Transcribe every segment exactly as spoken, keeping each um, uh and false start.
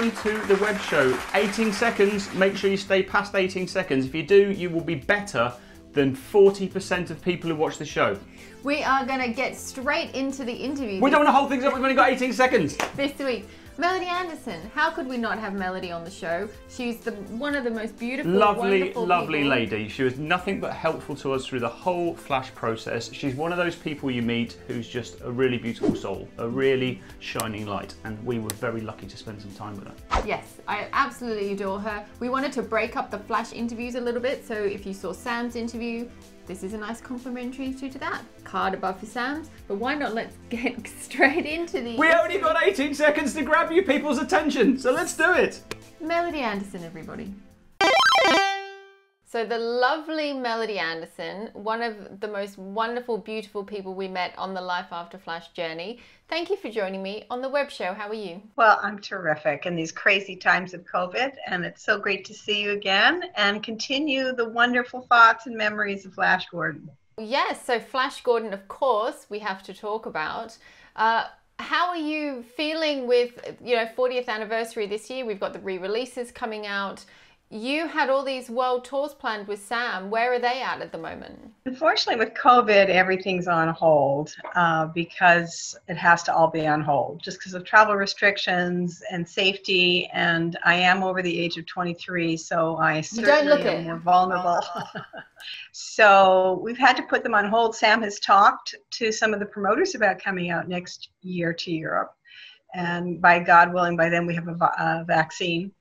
welcome to the web show. eighteen seconds, make sure you stay past eighteen seconds. If you do, you will be better than forty percent of people who watch the show. We are gonna get straight into the interview. We don't wanna hold things up, we've only got eighteen seconds. This week, Melody Anderson. How could we not have Melody on the show? She's the, one of the most beautiful, lovely, wonderful lovely people. Lady. She was nothing but helpful to us through the whole Flash process. She's one of those people you meet who's just a really beautiful soul, a really shining light, and we were very lucky to spend some time with her. Yes, I absolutely adore her. We wanted to break up the Flash interviews a little bit, so if you saw Sam's interview, this is a nice complimentary to that. Card above for Sam's, but why not let's get straight into the... We only got eighteen seconds to grab you people's attention, so let's do it. Melody Anderson, everybody. So the lovely Melody Anderson, one of the most wonderful, beautiful people we met on the Life After Flash journey. Thank you for joining me on the web show. How are you? Well, I'm terrific in these crazy times of COVID, and it's so great to see you again and continue the wonderful thoughts and memories of Flash Gordon. Yes, so Flash Gordon, of course, we have to talk about. Uh, How are you feeling with, you know, fortieth anniversary this year? We've got the re-releases coming out. You had all these world tours planned with Sam. Where are they at at the moment? Unfortunately, with COVID, everything's on hold uh, because it has to all be on hold just because of travel restrictions and safety. And I am over the age of twenty-three, so I certainly am more vulnerable. So we've had to put them on hold. Sam has talked to some of the promoters about coming out next year to Europe. And by God willing, by then we have a, a vaccine.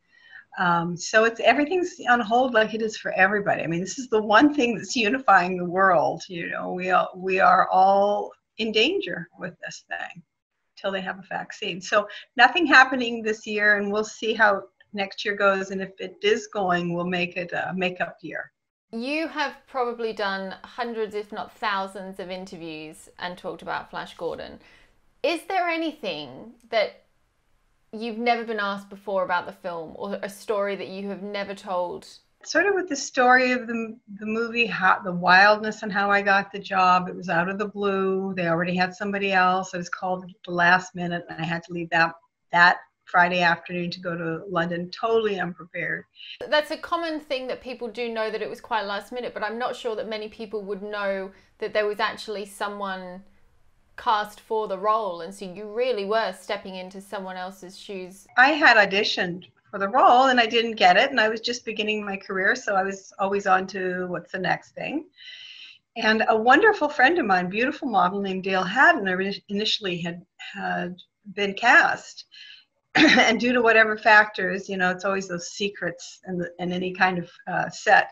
Um, so it's everything's on hold like it is for everybody. I mean, this is the one thing that's unifying the world. You know, we all, we are all in danger with this thing till they have a vaccine. So nothing happening this year, and we'll see how next year goes. And if it is going, we'll make it a makeup year. You have probably done hundreds, if not thousands, of interviews and talked about Flash Gordon. Is there anything that you've never been asked before about the film, or a story that you have never told? Sort of with the story of the, the movie, how, the wildness and how I got the job. It was out of the blue. They already had somebody else. I was called at the last minute, and I had to leave that, that Friday afternoon to go to London, totally unprepared. That's a common thing that people do know, that it was quite last minute, but I'm not sure that many people would know that there was actually someone cast for the role, and so you really were stepping into someone else's shoes. I had auditioned for the role and I didn't get it, and I was just beginning my career, so I was always on to what's the next thing. And a wonderful friend of mine, beautiful model named Dale Arden, initially had, had been cast. And due to whatever factors, you know, it's always those secrets and in any kind of uh, set.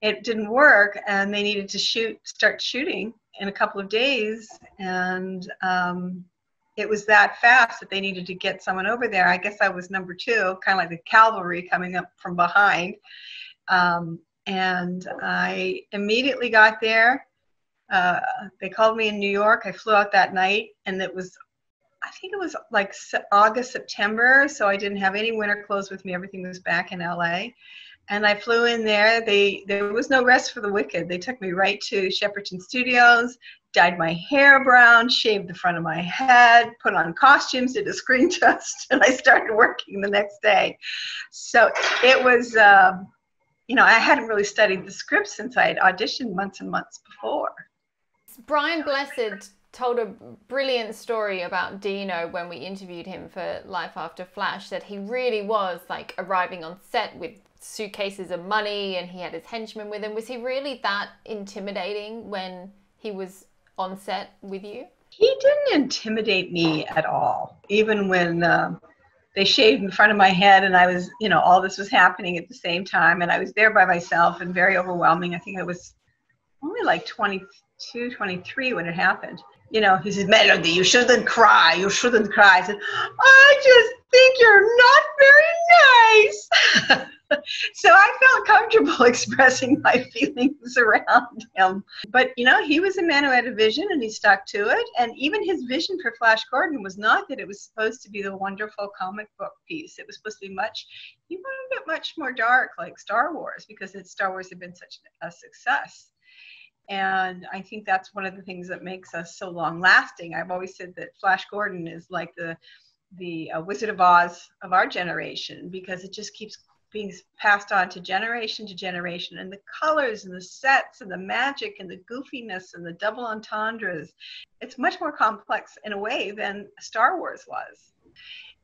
It didn't work, and they needed to shoot, start shooting in a couple of days, and um, it was that fast that they needed to get someone over there. I guess I was number two, kind of like the cavalry coming up from behind. Um, and I immediately got there. Uh, they called me in New York. I flew out that night, and it was, I think it was like August, September, so I didn't have any winter clothes with me. Everything was back in L A. And I flew in there. They, there was no rest for the wicked. They took me right to Shepperton Studios, dyed my hair brown, shaved the front of my head, put on costumes, did a screen test, and I started working the next day. So it was, uh, you know, I hadn't really studied the script since I had auditioned months and months before. Brian Blessed told a brilliant story about Dino when we interviewed him for Life After Flash, that he really was like arriving on set with suitcases of money, and he had his henchmen with him. Was he really that intimidating when he was on set with you? He didn't intimidate me at all. Even when uh, they shaved in front of my head, and I was, you know, all this was happening at the same time, and I was there by myself and very overwhelming. I think I was only like twenty-two, twenty-three when it happened. You know, he said, Melody, you shouldn't cry, you shouldn't cry. I said, I just think you're not very nice. So I felt comfortable expressing my feelings around him. But, you know, he was a man who had a vision, and he stuck to it. And even his vision for Flash Gordon was not that it was supposed to be the wonderful comic book piece. It was supposed to be much, he wanted it much more dark, like Star Wars, because Star Wars had been such a success. And I think that's one of the things that makes us so long lasting. I've always said that Flash Gordon is like the the uh, Wizard of Oz of our generation, because it just keeps being passed on to generation to generation, and the colors and the sets and the magic and the goofiness and the double entendres. It's much more complex in a way than Star Wars was.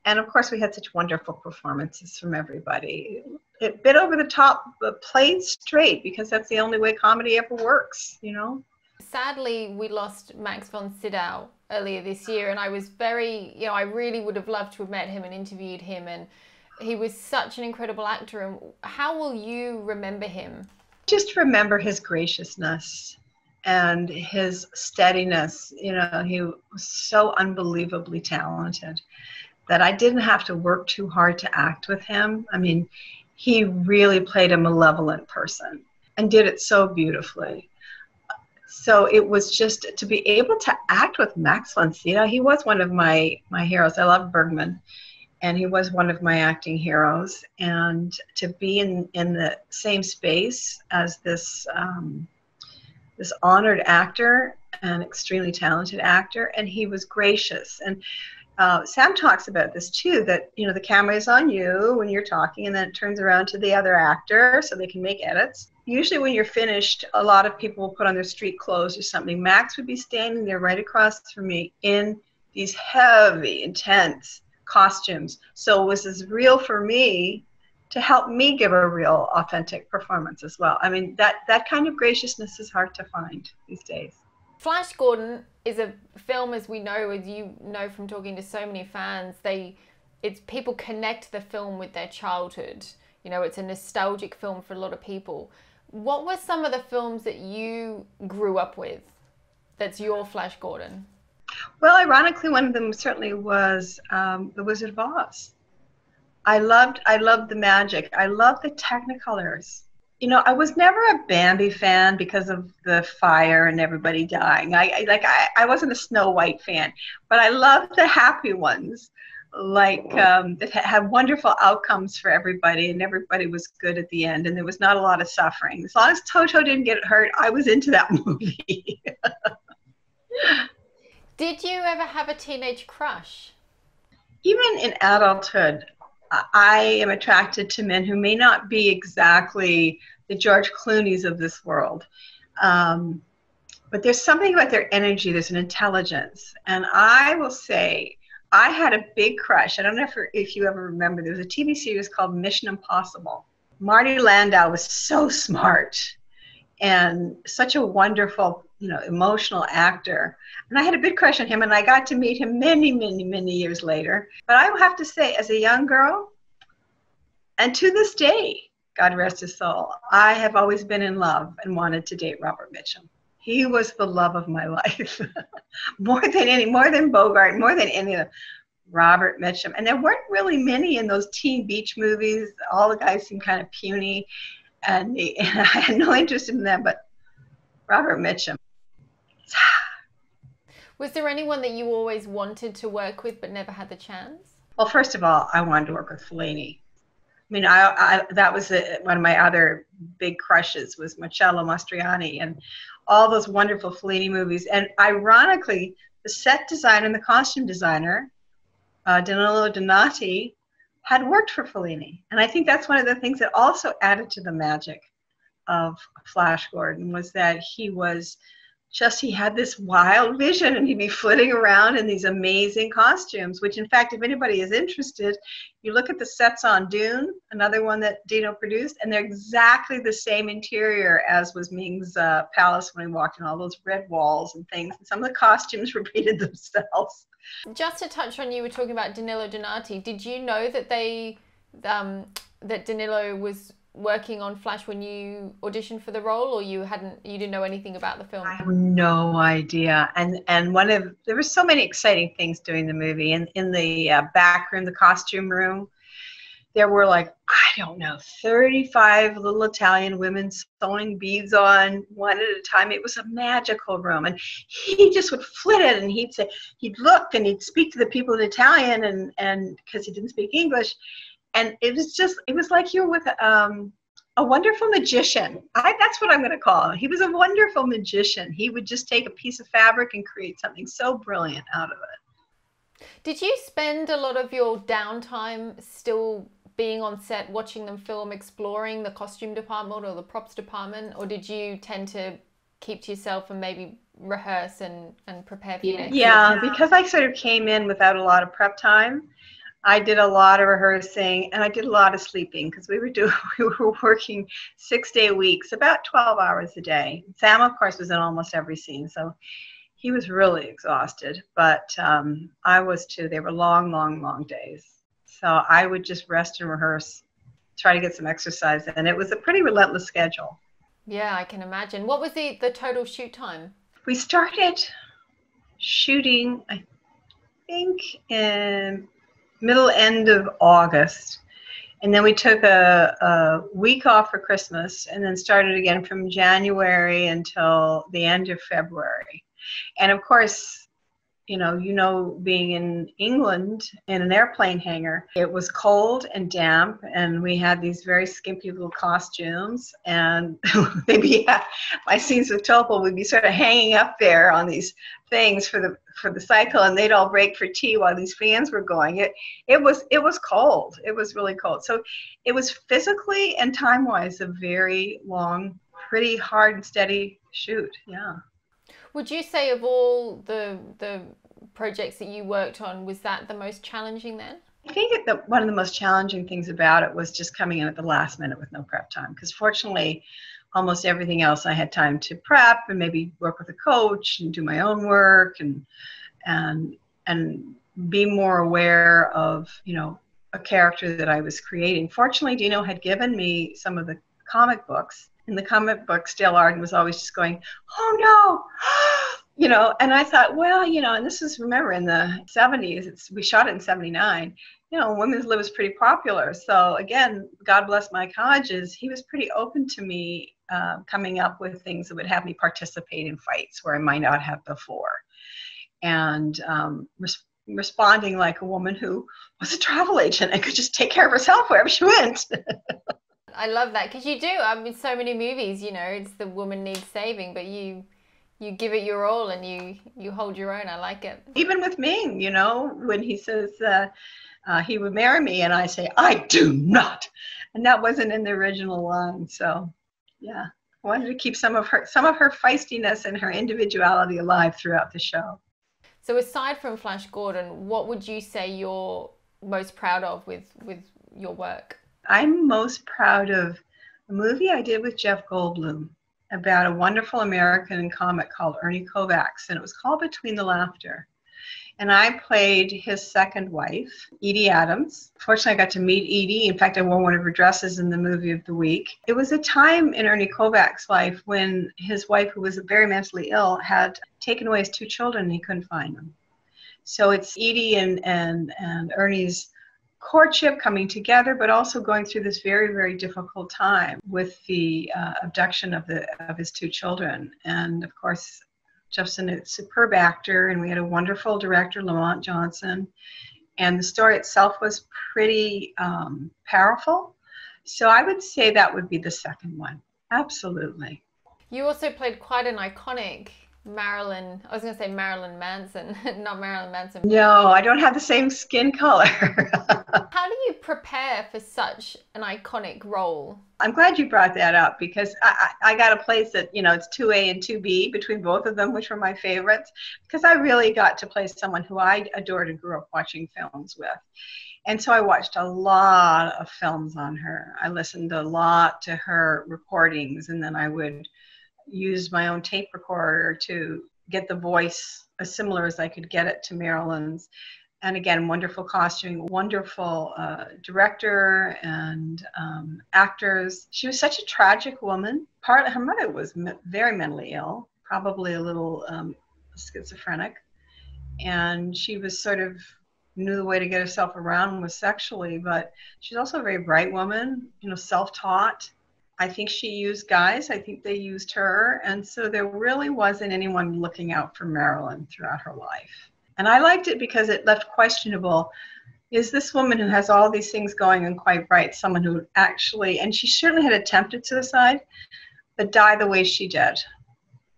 And of course, we had such wonderful performances from everybody. It bit over the top, but played straight, because that's the only way comedy ever works, you know? Sadly, we lost Max von Sydow earlier this year, and I was very, you know, I really would have loved to have met him and interviewed him, and he was such an incredible actor. And how will you remember him? Just remember his graciousness and his steadiness. You know, he was so unbelievably talented that I didn't have to work too hard to act with him. I mean, he really played a malevolent person and did it so beautifully. So it was just to be able to act with Max von Sydow. He was one of my, my heroes. I love Bergman. And he was one of my acting heroes. And to be in, in the same space as this, um, this honored actor, an extremely talented actor, and he was gracious. And uh, Sam talks about this too, that, you know, the camera is on you when you're talking, and then it turns around to the other actor so they can make edits. Usually when you're finished, a lot of people will put on their street clothes or something. Max would be standing there right across from me in these heavy, intense costumes. So it was as real for me to help me give a real authentic performance as well. I mean, that, that kind of graciousness is hard to find these days. Flash Gordon is a film, as we know, as you know from talking to so many fans, they, it's people connect the film with their childhood. You know, it's a nostalgic film for a lot of people. What were some of the films that you grew up with that's your Flash Gordon? Well, ironically, one of them certainly was um, The Wizard of Oz. I loved, I loved the magic. I loved the Technicolors. You know, I was never a Bambi fan because of the fire and everybody dying. I, I like, I, I wasn't a Snow White fan, but I loved the happy ones, like um, that had wonderful outcomes for everybody, and everybody was good at the end, and there was not a lot of suffering. As long as Toto didn't get hurt, I was into that movie. Did you ever have a teenage crush? Even in adulthood, I am attracted to men who may not be exactly the George Clooney's of this world. Um, but there's something about their energy. There's an intelligence. And I will say, I had a big crush. I don't know if, if you ever remember, there was a T V series called Mission Impossible. Marty Landau was so smart and such a wonderful, you know, emotional actor. And I had a big crush on him, and I got to meet him many, many, many years later. But I have to say, as a young girl, and to this day, God rest his soul, I have always been in love and wanted to date Robert Mitchum. He was the love of my life. More than any, more than Bogart, more than any of them. Robert Mitchum. And there weren't really many in those teen beach movies. All the guys seemed kind of puny, and, they, and I had no interest in them, but Robert Mitchum. Was there anyone that you always wanted to work with but never had the chance? Well, first of all, I wanted to work with Fellini. I mean, I, I, that was a, one of my other big crushes was Marcello Mastroianni and all those wonderful Fellini movies. And ironically, the set designer and the costume designer, uh, Danilo Donati, had worked for Fellini. And I think that's one of the things that also added to the magic of Flash Gordon, was that he was just, he had this wild vision, and he'd be flitting around in these amazing costumes, which, in fact, if anybody is interested, you look at the sets on Dune, another one that Dino produced, and they're exactly the same interior as was Ming's uh, palace when he walked in, all those red walls and things. And some of the costumes repeated themselves. Just to touch on, you were talking about Danilo Donati. Did you know that they, um, that Danilo was working on Flash when you auditioned for the role, or you hadn't, you didn't know anything about the film? I have no idea. And and one of, there were so many exciting things doing the movie. And in, in the uh, back room, the costume room, there were like, I don't know, thirty-five little Italian women sewing beads on one at a time. It was a magical room. And he just would flit it, and he'd say, he'd look and he'd speak to the people in Italian, and, and because he didn't speak English. And it was just, it was like you were with um, a wonderful magician. I, that's what I'm going to call him. He was a wonderful magician. He would just take a piece of fabric and create something so brilliant out of it. Did you spend a lot of your downtime still being on set, watching them film, exploring the costume department or the props department, or did you tend to keep to yourself and maybe rehearse and, and prepare for your next yeah, year? Because I sort of came in without a lot of prep time. I did a lot of rehearsing and I did a lot of sleeping because we were doing, we were working six day weeks, about twelve hours a day. Sam, of course, was in almost every scene, so he was really exhausted, but um, I was too. They were long, long, long days. So I would just rest and rehearse, try to get some exercise in. It was a pretty relentless schedule. Yeah, I can imagine. What was the, the total shoot time? We started shooting, I think, in middle end of August. And then we took a, a week off for Christmas and then started again from January until the end of February. And of course, you know, you know, being in England in an airplane hangar, it was cold and damp, and we had these very skimpy little costumes, and maybe yeah, my scenes with Topol would be sort of hanging up there on these things for the for the cycle, and they'd all break for tea while these fans were going. It it was it was cold. It was really cold. So it was physically and time-wise a very long, pretty hard and steady shoot. Yeah. Would you say of all the the projects that you worked on, was that the most challenging then? I think that one of the most challenging things about it was just coming in at the last minute with no prep time, because fortunately almost everything else I had time to prep and maybe work with a coach and do my own work and and and be more aware of, you know, a character that I was creating. Fortunately, Dino had given me some of the comic books. In the comic books, Dale Arden was always just going, oh no, you know, and I thought, well, you know, and this is, remember, in the seventies, it's, we shot it in seventy-nine, you know, women's lib was pretty popular. So again, God bless Mike Hodges, he was pretty open to me uh, coming up with things that would have me participate in fights where I might not have before. And um, res responding like a woman who was a travel agent and could just take care of herself wherever she went. I love that, because you do. I mean, so many movies, you know, it's the woman needs saving, but you you give it your all and you, you hold your own. I like it. Even with Ming, you know, when he says uh, uh, he would marry me and I say, I do not. And that wasn't in the original line. So, yeah, I wanted to keep some of her, some of her feistiness and her individuality alive throughout the show. So aside from Flash Gordon, what would you say you're most proud of with, with your work? I'm most proud of a movie I did with Jeff Goldblum about a wonderful American comic called Ernie Kovacs, and it was called Between the Laughter. And I played his second wife, Edie Adams. Fortunately, I got to meet Edie. In fact, I wore one of her dresses in the movie of the week. It was a time in Ernie Kovacs' life when his wife, who was very mentally ill, had taken away his two children and he couldn't find them. So it's Edie and, and, and Ernie's courtship coming together, but also going through this very, very difficult time with the uh, abduction of the of his two children. And of course, Jefferson is a superb actor, and we had a wonderful director, Lamont Johnson. And the story itself was pretty um, powerful. So I would say that would be the second one. Absolutely. You also played quite an iconic Marilyn, I was going to say Marilyn Manson, not Marilyn Manson. No, I don't have the same skin color. How do you prepare for such an iconic role? I'm glad you brought that up, because I, I, I got a place that, you know, it's two A and two B between both of them, which were my favorites, because I really got to play someone who I adored and grew up watching films with. And so I watched a lot of films on her. I listened a lot to her recordings, and then I would used my own tape recorder to get the voice as similar as I could get it to Marilyn's. And again, wonderful costuming, wonderful uh, director and um, actors. She was such a tragic woman. Part, her mother was me very mentally ill, probably a little um, schizophrenic. And she was sort of knew the way to get herself around was sexually, but she's also a very bright woman, you know, self-taught. I think she used guys. I think they used her. And so there really wasn't anyone looking out for Marilyn throughout her life. And I liked it because it left questionable, is this woman who has all these things going and quite bright, someone who actually, and she certainly had attempted suicide, but died the way she did?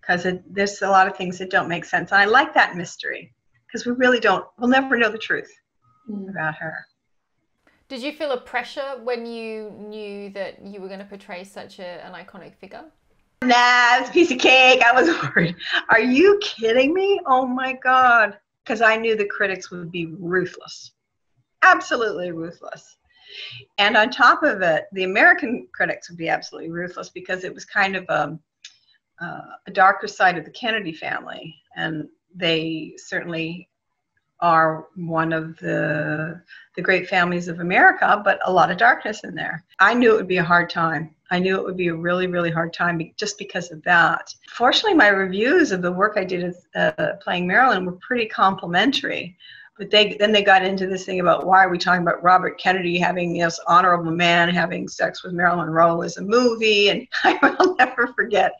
Because there's a lot of things that don't make sense. And I like that mystery. because we really don't, we'll never know the truth mm. about her. Did you feel a pressure when you knew that you were going to portray such a, an iconic figure? Nah, it was a piece of cake. I was worried. Are you kidding me? Oh my God. Because I knew the critics would be ruthless. Absolutely ruthless. And on top of it, the American critics would be absolutely ruthless because it was kind of a, uh, a darker side of the Kennedy family. And they certainly are one of the, the great families of America, but a lot of darkness in there. I knew it would be a hard time. I knew it would be a really, really hard time just because of that. Fortunately, my reviews of the work I did as, uh, playing Marilyn were pretty complimentary. But they, then they got into this thing about why are we talking about Robert Kennedy having this honorable man having sex with Marilyn Monroe as a movie, and I will never forget.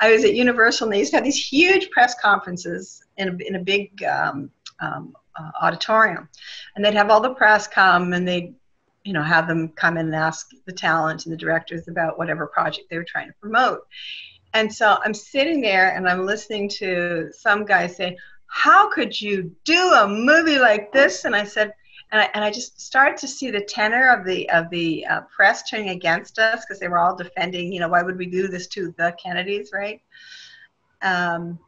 I was at Universal and they used to have these huge press conferences in a, in a big um, um, uh, auditorium, and they'd have all the press come and they'd, you know, have them come in and ask the talent and the directors about whatever project they were trying to promote. And so I'm sitting there and I'm listening to some guy say, how could you do a movie like this? And I said, and I, and I just started to see the tenor of the of the uh, press turning against us because they were all defending, you know, why would we do this to the Kennedys, right? Um,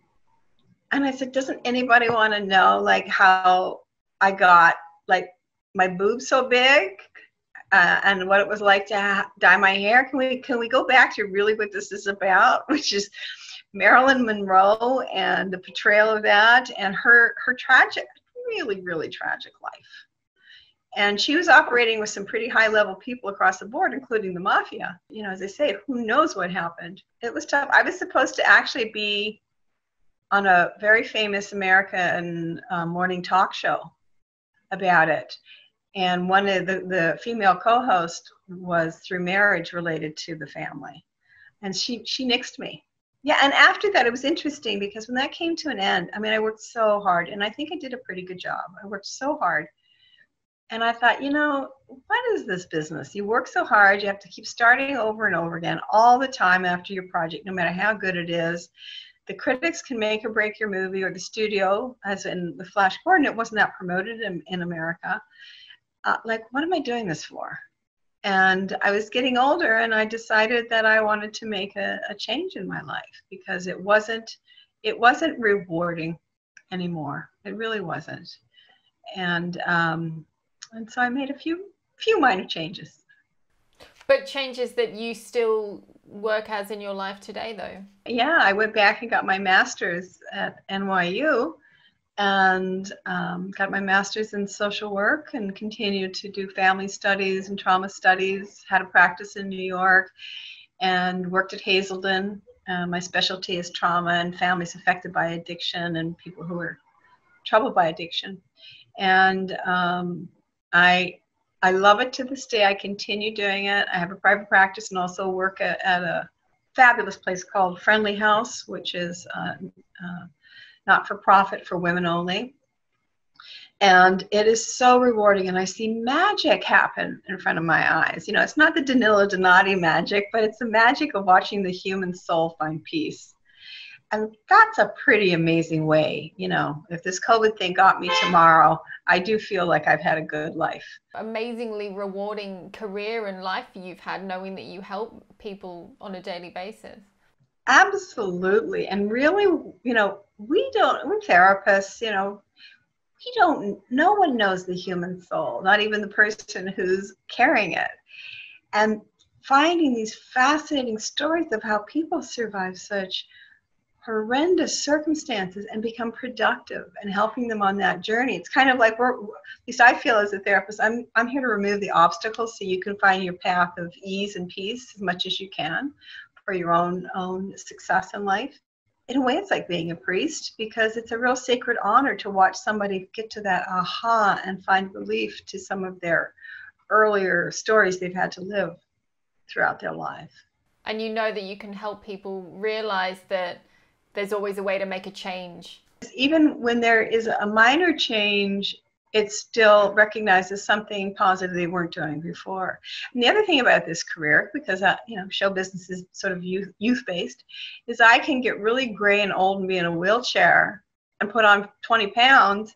and I said, doesn't anybody want to know, like, how I got, like, my boobs so big uh, and what it was like to ha dye my hair? Can we, can we go back to really what this is about, which is Marilyn Monroe and the portrayal of that and her, her tragic, really, really tragic life. And she was operating with some pretty high-level people across the board, including the mafia. You know, as I say, who knows what happened? It was tough. I was supposed to actually be on a very famous American uh, morning talk show about it. And one of the, the female co-host was through marriage related to the family. And she, she nixed me. Yeah, and after that, it was interesting because when that came to an end, I mean, I worked so hard, and I think I did a pretty good job. I worked so hard, and I thought, you know, what is this business? You work so hard, you have to keep starting over and over again all the time after your project, no matter how good it is. The critics can make or break your movie, or the studio, as in the Flash Gordon, it wasn't that promoted in, in America. Uh, like, what am I doing this for? And I was getting older, and I decided that I wanted to make a, a change in my life because it wasn't, it wasn't rewarding anymore. It really wasn't. And um, and so I made a few few minor changes. But changes that you still work as in your life today, though. Yeah, I went back and got my master's at N Y U. And um, got my master's in social work and continued to do family studies and trauma studies, had a practice in New York and worked at Hazelden. Uh, my specialty is trauma and families affected by addiction and people who are troubled by addiction. And um, I, I love it to this day. I continue doing it. I have a private practice and also work at, at a fabulous place called Friendly House, which is uh, uh, not-for-profit for women only, and it is so rewarding, and I see magic happen in front of my eyes. You know, it's not the Danilo Donati magic, but it's the magic of watching the human soul find peace, and that's a pretty amazing way. You know, if this COVID thing got me tomorrow, I do feel like I've had a good life. Amazingly rewarding career and life you've had, knowing that you help people on a daily basis. Absolutely. And really, you know, we don't, we're therapists, you know, we don't, no one knows the human soul, not even the person who's carrying it. And finding these fascinating stories of how people survive such horrendous circumstances and become productive and helping them on that journey. It's kind of like we're, at least I feel as a therapist, I'm, I'm here to remove the obstacles so you can find your path of ease and peace as much as you can. For your own own success in life. In a way, it's like being a priest because it's a real sacred honor to watch somebody get to that aha and find relief to some of their earlier stories they've had to live throughout their life. And you know that you can help people realize that there's always a way to make a change. Even when there is a minor change, it's still recognized as something positive they weren't doing before. And the other thing about this career, because I, you know, show business is sort of youth, youth-based, is I can get really gray and old and be in a wheelchair and put on twenty pounds,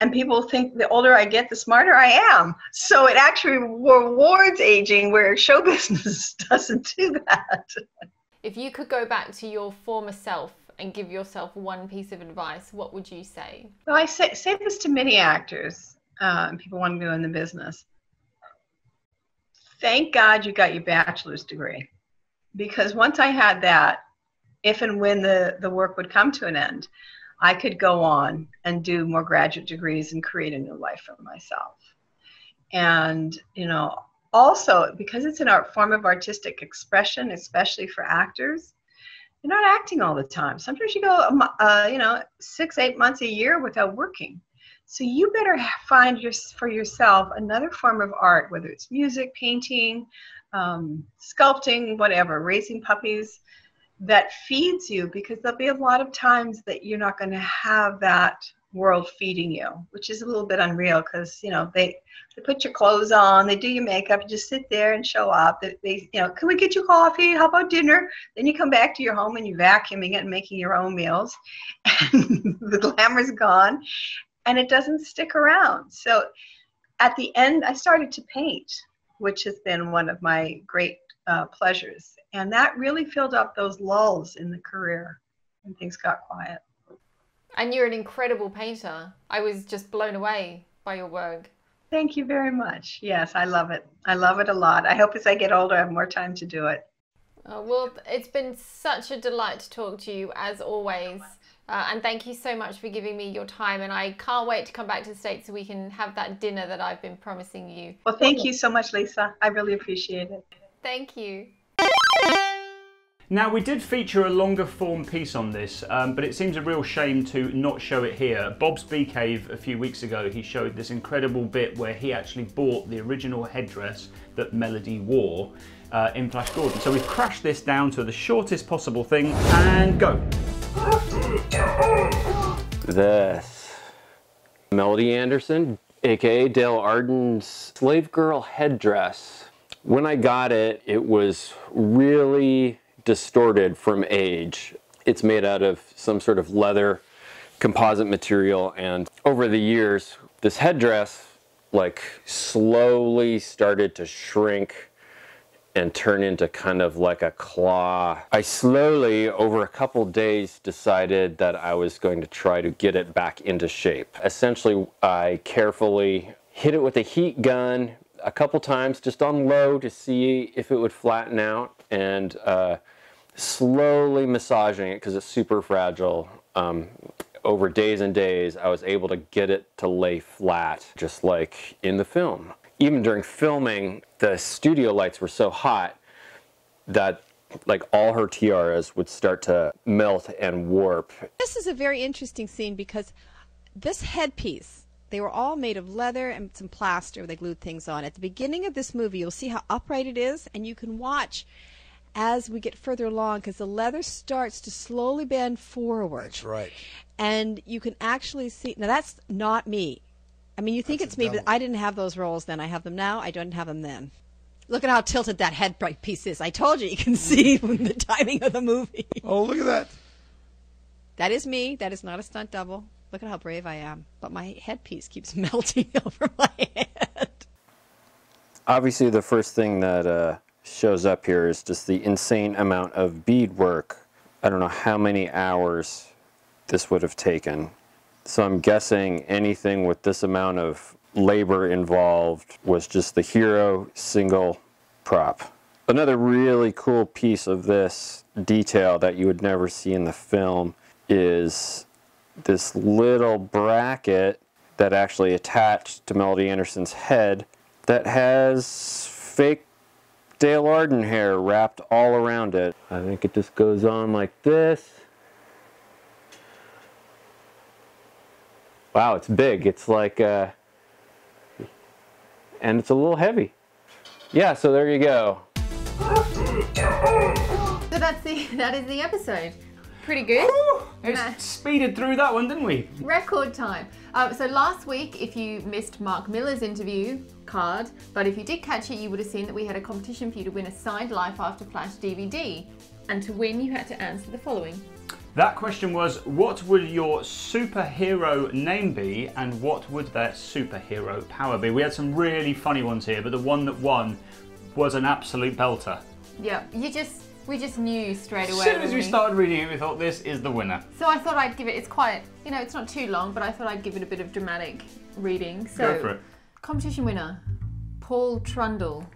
and people think the older I get, the smarter I am. So it actually rewards aging, where show business doesn't do that. If you could go back to your former self and give yourself one piece of advice, what would you say? Well, I say, say this to many actors uh, and people want to go in the business. Thank God you got your bachelor's degree, because once I had that, if and when the, the work would come to an end, I could go on and do more graduate degrees and create a new life for myself. And, you know, also because it's an art form of artistic expression, especially for actors, you're not acting all the time. Sometimes you go, uh, you know, six, eight months, a year without working. So you better find your, for yourself another form of art, whether it's music, painting, um, sculpting, whatever, raising puppies, that feeds you, because there'll be a lot of times that you're not going to have that world feeding you, which is a little bit unreal, because, you know, they, they put your clothes on, they do your makeup, you just sit there and show up. They, they, you know, can we get you coffee? How about dinner? Then you come back to your home and you're vacuuming it and making your own meals. And the glamour's gone, and it doesn't stick around. So at the end, I started to paint, which has been one of my great Uh, pleasures, and that really filled up those lulls in the career when things got quiet. And you're an incredible painter. I was just blown away by your work. Thank you very much. Yes, I love it. I love it a lot. I hope as I get older I have more time to do it. Oh, well, it's been such a delight to talk to you, as always. Uh, and thank you so much for giving me your time. And I can't wait to come back to the States so we can have that dinner that I've been promising you. Well, thank you so much, Lisa. I really appreciate it. Thank you. Now, we did feature a longer form piece on this, um, but it seems a real shame to not show it here. Bob's Bee Cave a few weeks ago, he showed this incredible bit where he actually bought the original headdress that Melody wore uh, in Flash Gordon. So we've crashed this down to the shortest possible thing, and go. This. Melody Anderson, A K A Dale Arden's slave girl headdress. When I got it, it was really distorted from age. It's made out of some sort of leather composite material, and over the years, this headdress like slowly started to shrink and turn into kind of like a claw. I slowly, over a couple days, decided that I was going to try to get it back into shape. Essentially, I carefully hit it with a heat gun a couple times, just on low, to see if it would flatten out, and uh, slowly massaging it, because it's super fragile. Um, over days and days, I was able to get it to lay flat, just like in the film. Even during filming, the studio lights were so hot that like all her tiaras would start to melt and warp. This is a very interesting scene, because this headpiece, they were all made of leather and some plaster where they glued things on. At the beginning of this movie, you'll see how upright it is, and you can watch as we get further along, because the leather starts to slowly bend forward. That's right. And you can actually see. Now, that's not me. I mean, you think that's it's me, but I didn't have those rolls then. I have them now. I don't have them then. Look at how tilted that head piece is. I told you, you can see from the timing of the movie. Oh, look at that. That is me. That is not a stunt double. Look at how brave I am, but my headpiece keeps melting over my head. Obviously, the first thing that uh, shows up here is just the insane amount of beadwork. I don't know how many hours this would have taken. So I'm guessing anything with this amount of labor involved was just the hero single prop. Another really cool piece of this detail that you would never see in the film is this little bracket that actually attached to Melody Anderson's head that has fake Dale Arden hair wrapped all around it. I think it just goes on like this. Wow, it's big. It's like, uh, and it's a little heavy. Yeah, so there you go. So that's the, that is the episode. Pretty good. Ooh, we speeded through that one, didn't we? Record time. Uh, so last week, if you missed Mark Miller's interview card, but if you did catch it, you would have seen that we had a competition for you to win a signed Life After Flash D V D. And to win, you had to answer the following. That question was, what would your superhero name be and what would their superhero power be? We had some really funny ones here, but the one that won was an absolute belter. Yeah, you just, we just knew straight away. As soon as we, we started reading it, we thought this is the winner. So I thought I'd give it, it's quite, you know, it's not too long, but I thought I'd give it a bit of dramatic reading. So, go for it. Competition winner, Paul Trundle.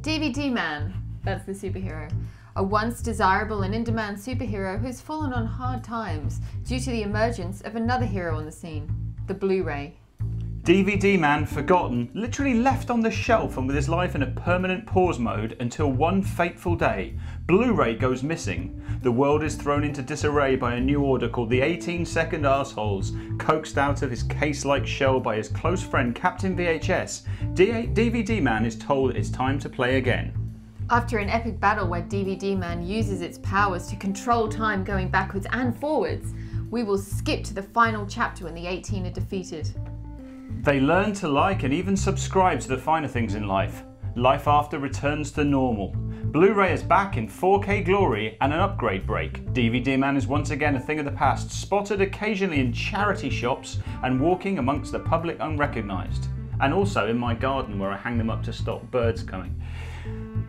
D V D man, that's the superhero. A once desirable and in-demand superhero who's fallen on hard times due to the emergence of another hero on the scene, the Blu-ray. D V D man forgotten, literally left on the shelf and with his life in a permanent pause mode until one fateful day, Blu-ray goes missing. The world is thrown into disarray by a new order called the eighteen second Arseholes, coaxed out of his case-like shell by his close friend Captain V H S. D V D man is told it's time to play again. After an epic battle where D V D Man uses its powers to control time going backwards and forwards, we will skip to the final chapter when the eighteen are defeated. They learn to like and even subscribe to the finer things in life. Life After returns to normal. Blu-ray is back in four K glory and an upgrade break. D V D Man is once again a thing of the past, spotted occasionally in charity shops and walking amongst the public unrecognised. And also in my garden where I hang them up to stop birds coming.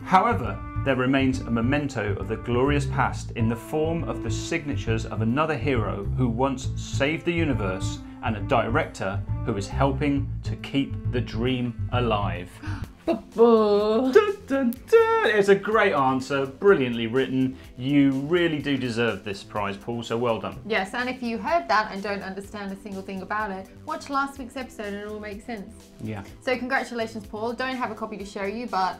However, there remains a memento of the glorious past in the form of the signatures of another hero who once saved the universe and a director who is helping to keep the dream alive. It's a great answer, brilliantly written. You really do deserve this prize, Paul, so well done. Yes, and if you heard that and don't understand a single thing about it, watch last week's episode and it all makes sense. Yeah. So congratulations, Paul. Don't have a copy to show you, but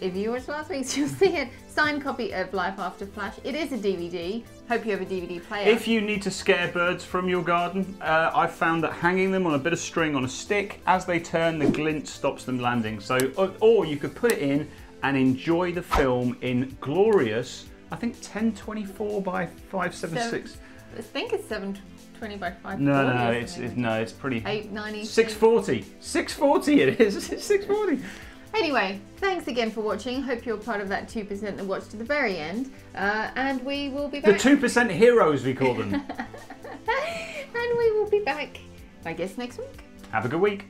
if you watched last week's, you'll see it. Signed copy of Life After Flash. It is a D V D. Hope you have a D V D player. If you need to scare birds from your garden, uh, I've found that hanging them on a bit of string on a stick, as they turn, the glint stops them landing. So, or, or you could put it in and enjoy the film in glorious, I think ten twenty-four by five seventy-six. I think it's seven twenty by five. No, no, no, it's, it's, no, it's pretty. eight ninety. six forty. six forty it is. It's six forty. Anyway, thanks again for watching. Hope you're part of that two percent that watched to the very end. Uh, and we will be back. The two percent heroes, we call them. And we will be back, I guess, next week. Have a good week.